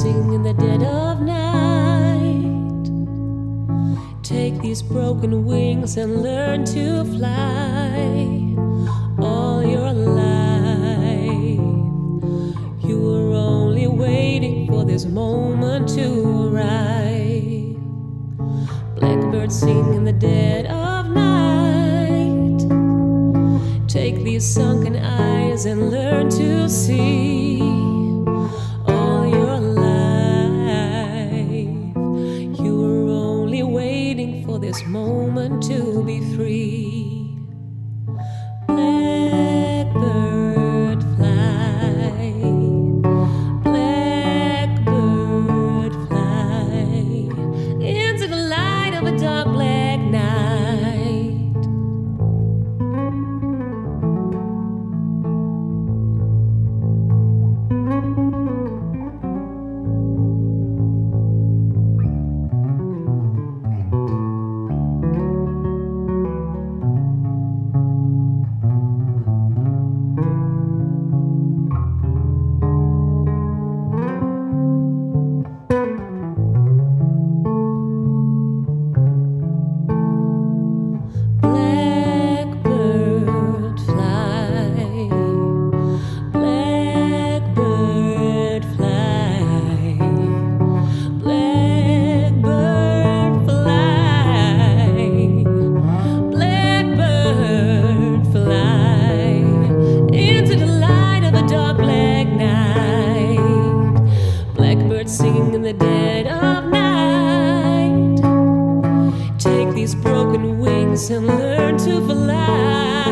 sing in the dead of night. Take these broken wings and learn to fly. All your life, you were only waiting for this moment to arrive. Blackbirds sing in the dead of night. Take these sunken eyes and learn to see. This moment to be free. Blackbird fly, blackbird fly, into the light of a dark black night. Singing in the dead of night. Take these broken wings and learn to fly.